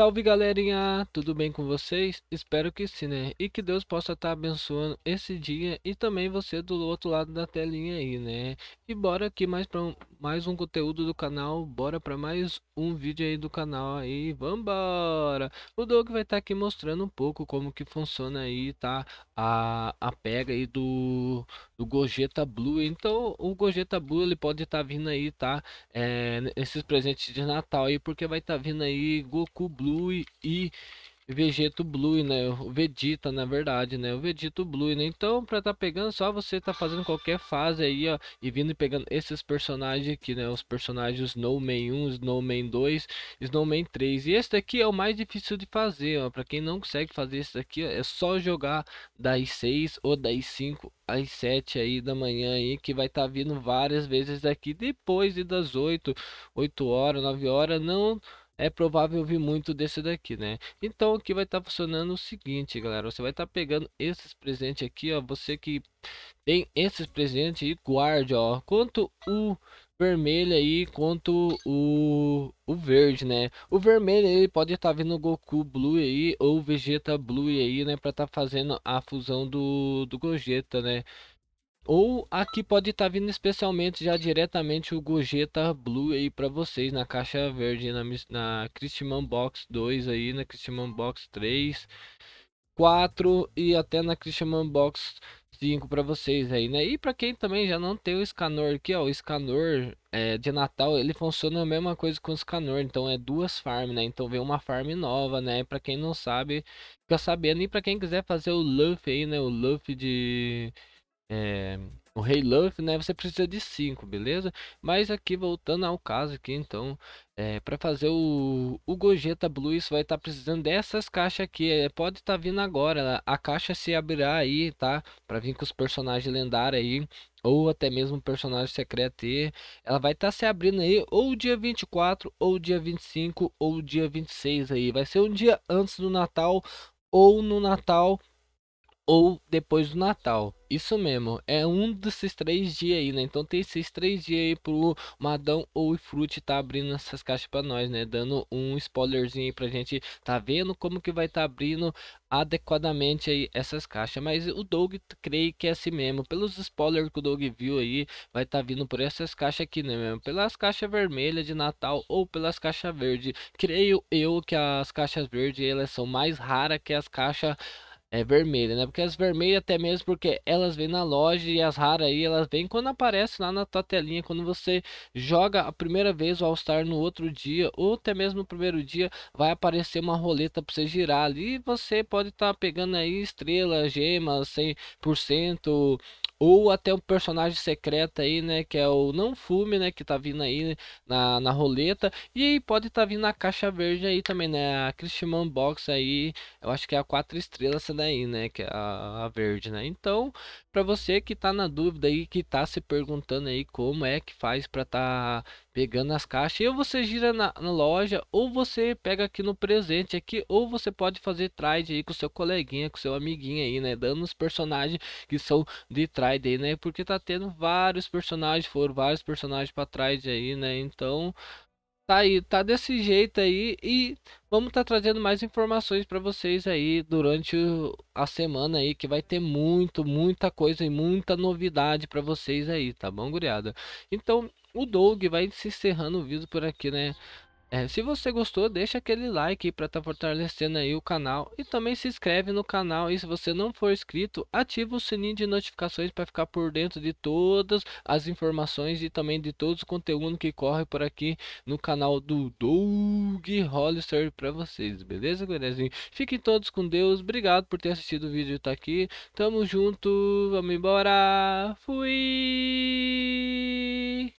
Salve galerinha, tudo bem com vocês? Espero que sim, né? E que Deus possa estar abençoando esse dia e também você do outro lado da telinha aí, né? E bora aqui mais um conteúdo do canal, bora para mais um vídeo aí do canal aí, vambora! O Doug vai estar aqui mostrando um pouco como que funciona aí, tá? A pega aí do Gogeta Blue. Então o Gogeta Blue ele pode estar vindo aí, tá? Esses presentes de Natal aí, porque vai estar vindo aí Goku Blue e Vegetto Blue, né? O Vegeta, na verdade, né? O Vegetto Blue, né? Então, para tá pegando, só você tá fazendo qualquer fase aí, ó, e vindo e pegando esses personagens aqui, né? Os personagens Snowman 1, Snowman 2, Snowman 3. E esse daqui é o mais difícil de fazer, ó. Para quem não consegue fazer esse daqui, ó, é só jogar das 6 ou das 5 às 7 aí da manhã aí, que vai estar vindo várias vezes daqui depois e das 8 horas, 9 horas, não é provável vir muito desse daqui, né? Então aqui vai estar funcionando o seguinte, galera. Você vai estar pegando esses presentes aqui, ó. Você que tem esses presentes e guarde, ó. Quanto o vermelho aí, quanto o verde, né? O vermelho ele pode estar vindo Goku Blue aí ou Vegeta Blue aí, né? Para estar fazendo a fusão do Gogeta, né? Ou aqui pode estar vindo especialmente já diretamente o Gogeta Blue aí para vocês na caixa verde, na Christian Box 2 aí, na Christian Box 3, 4 e até na Christian Box 5 para vocês aí, né? E para quem também já não tem o Scanor aqui, ó, o Scanor de Natal, ele funciona a mesma coisa com o Scanor, então é duas farms, né? Então vem uma farm nova, né? Para quem não sabe, fica sabendo. E para quem quiser fazer o Luffy aí, né? O Luffy de o Rei Luffy, né? Você precisa de 5, beleza? Mas aqui, voltando ao caso aqui, então, para fazer o Gogeta Blue, isso vai estar precisando dessas caixas aqui. Pode estar vindo agora, a caixa se abrirá aí, tá? Para vir com os personagens lendários aí, ou até mesmo personagem secreto aí. Ela vai estar se abrindo aí, ou dia 24, ou dia 25, ou dia 26 aí. Vai ser um dia antes do Natal, ou no Natal, ou depois do Natal. Isso mesmo, é um desses 3 dias aí, né? Então tem esses 3 dias aí pro Madão ou Fruit tá abrindo essas caixas pra nós, né? Dando um spoilerzinho aí pra gente tá vendo como que vai tá abrindo adequadamente aí essas caixas. Mas o Doug creio que é assim mesmo, pelos spoilers que o Doug viu aí, vai tá vindo por essas caixas aqui, né mesmo? Pelas caixas vermelhas de Natal ou pelas caixas verdes. Creio eu que as caixas verdes elas são mais raras que as caixas vermelha, né? Porque as vermelhas até mesmo porque elas vêm na loja, e as raras aí elas vêm quando aparece lá na tua telinha, quando você joga a primeira vez o All-Star no outro dia, ou até mesmo no primeiro dia, vai aparecer uma roleta para você girar ali, e você pode estar pegando aí estrela, gema, 100%, ou até um personagem secreto aí, né? Que é o Não Fume, né? Que tá vindo aí na roleta. E aí pode tá vindo na caixa verde aí também, né? A Christian Box aí, eu acho que é a 4 estrelas essa daí, né? Que é a verde, né? Então, pra você que tá na dúvida aí, que tá se perguntando aí como é que faz pra tá pegando as caixas, ou você gira na loja, ou você pega aqui no presente aqui, ou você pode fazer trade aí com seu coleguinha, com seu amiguinho aí, né? Dando os personagens que são de trade aí, né? Porque tá tendo vários personagens, foram vários personagens para trás aí, né? Então tá aí, tá desse jeito aí, e vamos tá trazendo mais informações para vocês aí durante a semana aí, que vai ter muita coisa e muita novidade para vocês aí, tá bom, guriada? Então o Doug vai se encerrando o vídeo por aqui, né? Se você gostou, deixa aquele like para estar fortalecendo aí o canal, e também se inscreve no canal, e se você não for inscrito, ativa o sininho de notificações para ficar por dentro de todas as informações e também de todos os conteúdos que corre por aqui no canal do Doug Rolister para vocês, beleza, galerinha? Fiquem todos com Deus, obrigado por ter assistido o vídeo, tá aqui, tamo junto, vamos embora, fui!